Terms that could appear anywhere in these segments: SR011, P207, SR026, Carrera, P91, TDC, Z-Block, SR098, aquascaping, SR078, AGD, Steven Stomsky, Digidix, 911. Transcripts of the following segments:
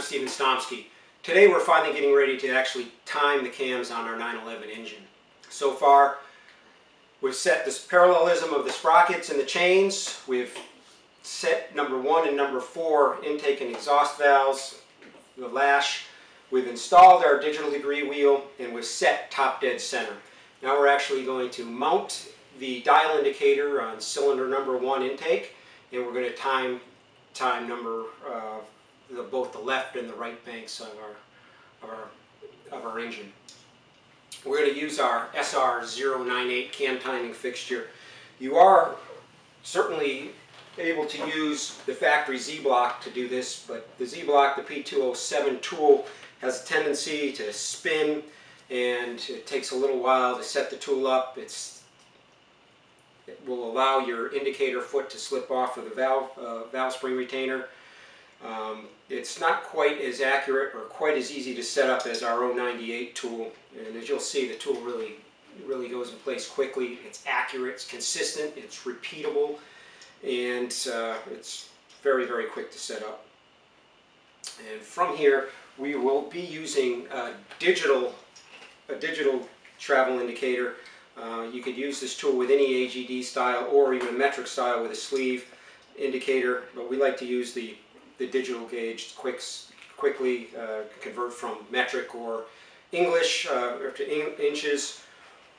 I'm Steven Stomsky. Today we're finally getting ready to actually time the cams on our 911 engine. So far we've set this parallelism of the sprockets and the chains. We've set number 1 and number 4 intake and exhaust valves, the lash. We've installed our digital degree wheel and we've set top dead center. Now we're actually going to mount the dial indicator on cylinder number 1 intake, and we're going to time number both the left and the right banks of our engine. We're going to use our SR098 cam timing fixture. You are certainly able to use the factory Z-Block to do this, but the Z-Block, the P207 tool, has a tendency to spin and it takes a little while to set the tool up. It will allow your indicator foot to slip off of the valve spring retainer. It's not quite as accurate or quite as easy to set up as our 098 tool, and as you'll see, the tool really goes in place quickly. It's accurate, it's consistent, it's repeatable, and it's very, very quick to set up. And from here we will be using a digital travel indicator. You could use this tool with any AGD style or even metric style with a sleeve indicator, but we like to use the digital gauge to quickly convert from metric or English to inches,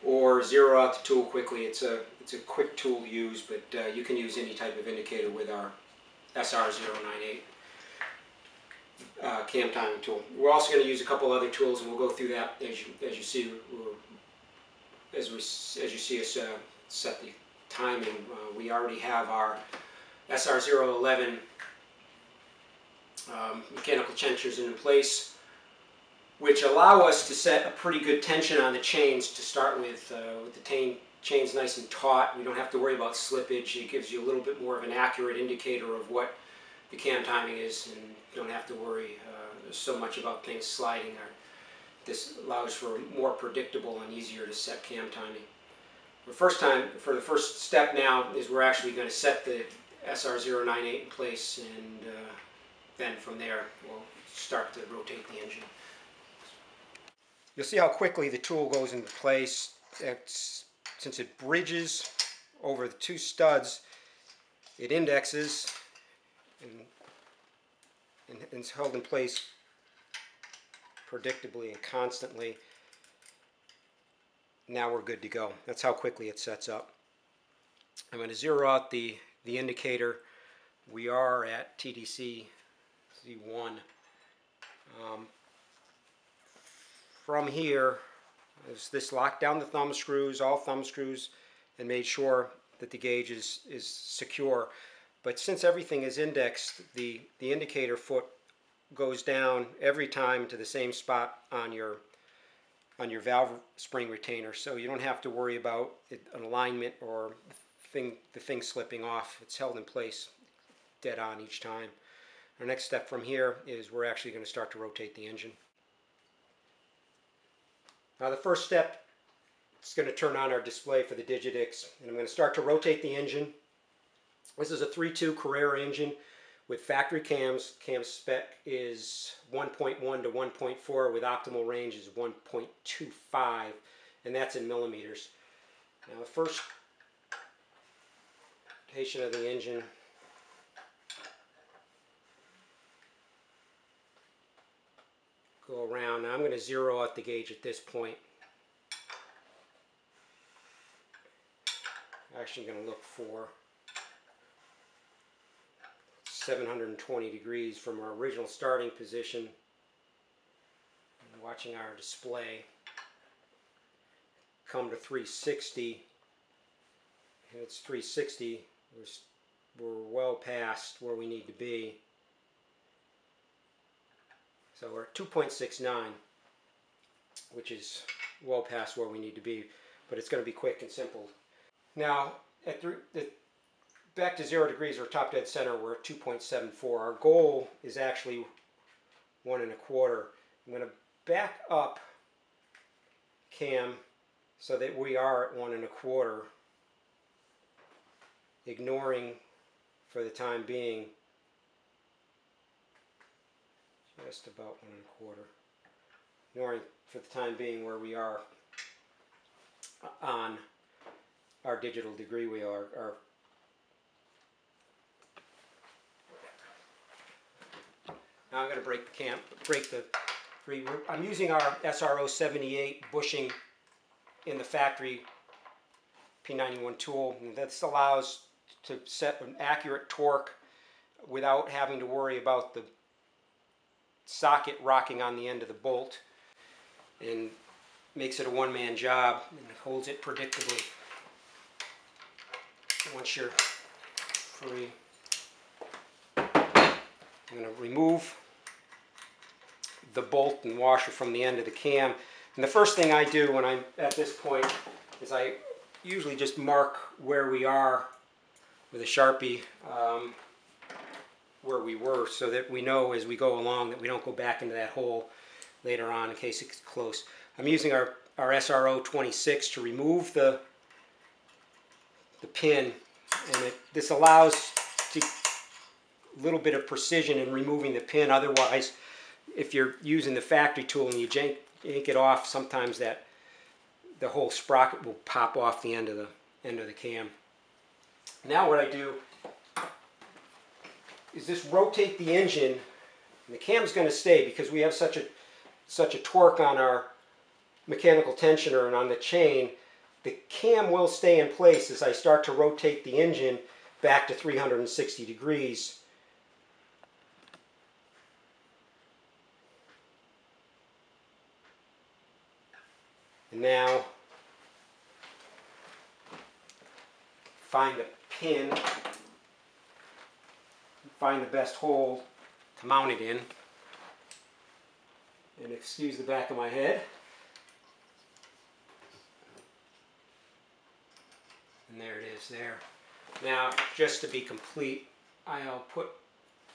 or zero out the tool quickly. It's a quick tool to use, but you can use any type of indicator with our SR098 cam timing tool. We're also going to use a couple other tools, and we'll go through that as you see us set the timing. We already have our SR011 mechanical tensioners in place, which allow us to set a pretty good tension on the chains to start with the chains nice and taut. We don't have to worry about slippage. It gives you a little bit more of an accurate indicator of what the cam timing is, and don't have to worry so much about things sliding. This allows for more predictable and easier to set cam timing. The first step now is we're actually going to set the SR098 in place, and then from there we'll start to rotate the engine. You'll see how quickly the tool goes into place. Since it bridges over the two studs, it indexes and is held in place predictably and constantly. Now we're good to go. That's how quickly it sets up. I'm going to zero out the indicator. We are at TDC Z1. From here, this locked down the thumb screws, all thumb screws, and made sure that the gauge is secure. But since everything is indexed, the indicator foot goes down every time to the same spot on your valve spring retainer, so you don't have to worry about an alignment or the thing slipping off. It's held in place dead on each time. Our next step from here is we're actually going to start to rotate the engine. Now the first step is going to turn on our display for the Digidix, and I'm going to start to rotate the engine. This is a 3.2 Carrera engine with factory cams. Cam spec is 1.1 to 1.4 with optimal range is 1.25, and that's in millimeters. Now the first rotation of the engine go around. Now I'm going to zero out the gauge at this point. Actually going to look for 720 degrees from our original starting position. And watching our display come to 360, and it's 360. We're well past where we need to be. So we're at 2.69, which is well past where we need to be, but it's going to be quick and simple. Now, at back to 0 degrees or top dead center, we're at 2.74. Our goal is actually 1.25. I'm going to back up cam so that we are at 1.25, ignoring for the time being just about 1 1/4. Ignoring for the time being where we are on our digital degree wheel, our now I'm going to break the root. I'm using our SR078 bushing in the factory P91 tool. And this allows to set an accurate torque without having to worry about the socket rocking on the end of the bolt, and makes it a one-man job and holds it predictably once you're free. I'm going to remove the bolt and washer from the end of the cam. And the first thing I do when I'm at this point is I usually just mark where we are with a Sharpie, where we were, so that we know as we go along that we don't go back into that hole later on in case it's close. I'm using our SR026 to remove the pin, and this allows to a little bit of precision in removing the pin. Otherwise, if you're using the factory tool and you yank it off, sometimes the whole sprocket will pop off the end of the cam. Now what I do is just rotate the engine, and the cam's going to stay because we have such a torque on our mechanical tensioner and on the chain. The cam will stay in place as I start to rotate the engine back to 360 degrees. And now find a pin, find the best hole to mount it in, and excuse the back of my head. And there it is there. Now, just to be complete, I'll put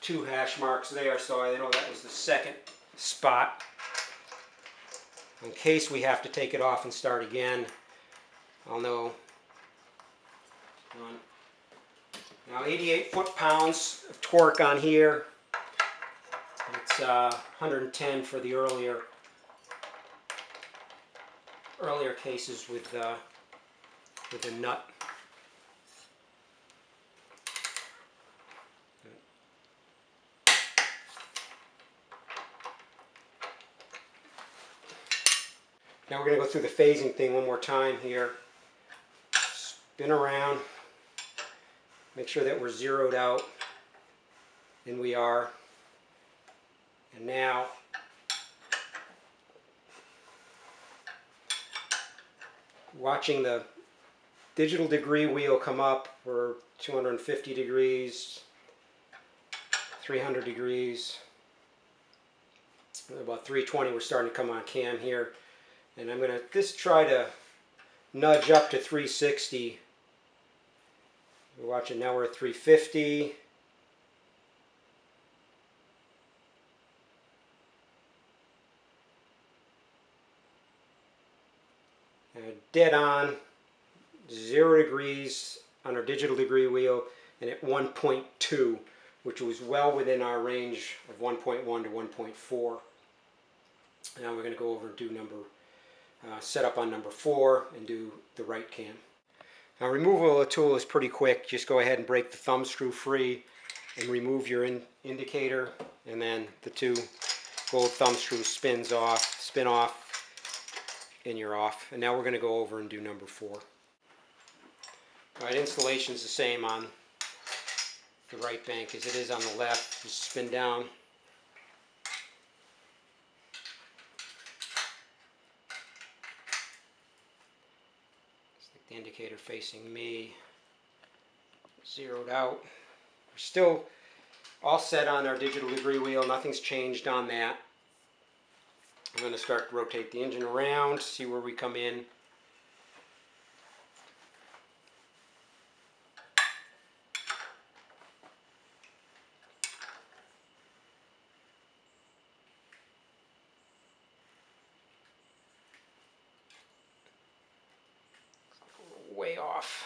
2 hash marks there so I know that was the second spot. In case we have to take it off and start again, I'll know. Now 88 foot-pounds of torque on here. It's 110 for the earlier cases with the nut. Now we're going to go through the phasing thing one more time here. Spin around. Make sure that we're zeroed out. And we are. And now watching the digital degree wheel come up. We're 250 degrees, 300 degrees. About 320 we're starting to come on cam here. And I'm going to just try to nudge up to 360. We're watching now, we're at 350. And dead on, 0 degrees on our digital degree wheel, and at 1.2, which was well within our range of 1.1 to 1.4. Now we're going to go over and do set up on number 4 and do the right cam. Now removal of the tool is pretty quick. Just go ahead and break the thumb screw free and remove your indicator, and then the 2 gold thumb screws spin off, and you're off. And now we're going to go over and do number 4. All right, installation's the same on the right bank as it is on the left. Just spin down. The indicator facing me, zeroed out. We're still all set on our digital degree wheel. Nothing's changed on that. I'm going to start to rotate the engine around, see where we come in. Way off.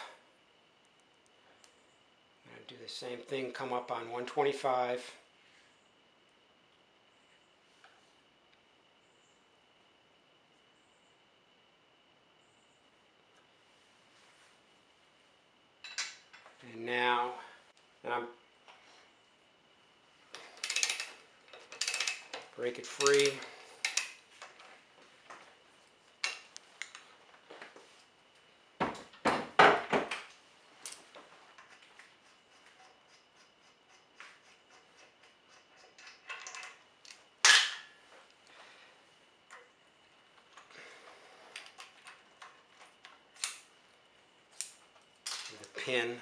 I'm going to do the same thing, come up on 125. now. And I'm break it free. Pin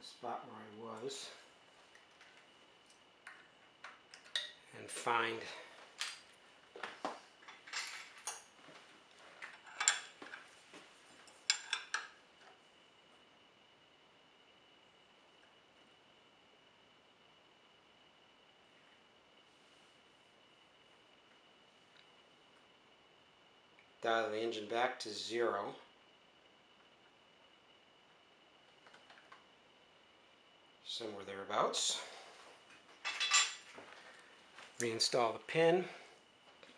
the spot where I was and find dial the engine back to 0. Somewhere thereabouts. Reinstall the pin.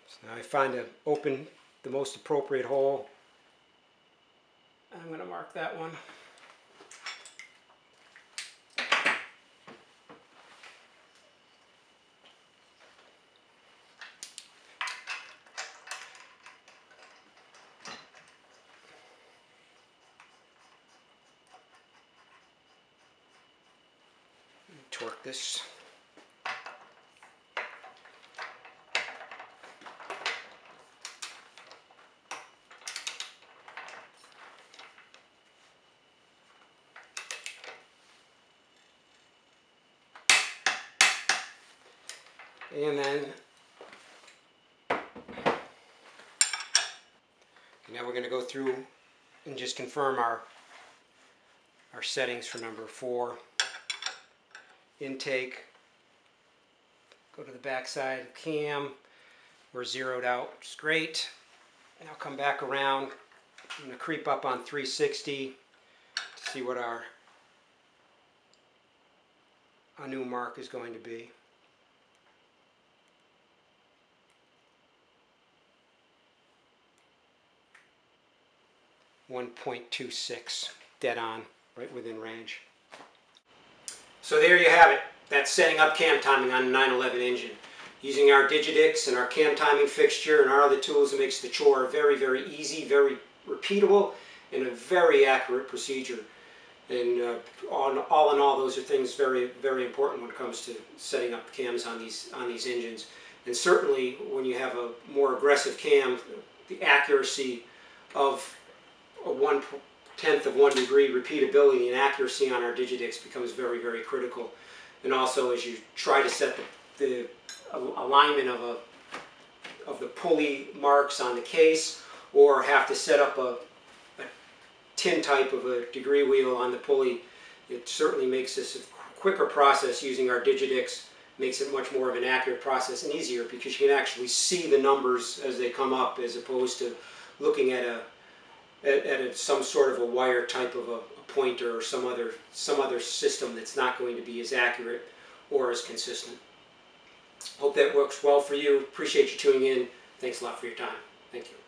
So now I find a open, the most appropriate hole. I'm going to mark that one. Torque this. And then now we're going to go through and just confirm our settings for number 4. Intake, go to the back side of the cam, we're zeroed out, which is great. Now come back around, I'm going to creep up on 360 to see what our new mark is going to be. .26, dead on, right within range. So there you have it. That's setting up cam timing on a 911 engine. Using our Digidix and our cam timing fixture and our other tools, it makes the chore very, very easy, very repeatable, and a very accurate procedure. And all in all, those are things very, very important when it comes to setting up cams on these engines. And certainly, when you have a more aggressive cam, the accuracy of a 1/10 of 1 degree repeatability and accuracy on our Digidix becomes very, very critical. And also, as you try to set the alignment of the pulley marks on the case, or have to set up a tin type of a degree wheel on the pulley, it certainly makes this a quicker process. Using our Digidix makes it much more of an accurate process and easier, because you can actually see the numbers as they come up, as opposed to looking at some sort of a wire type of a pointer or some other system that's not going to be as accurate or as consistent. Hope that works well for you. Appreciate you tuning in. Thanks a lot for your time. Thank you.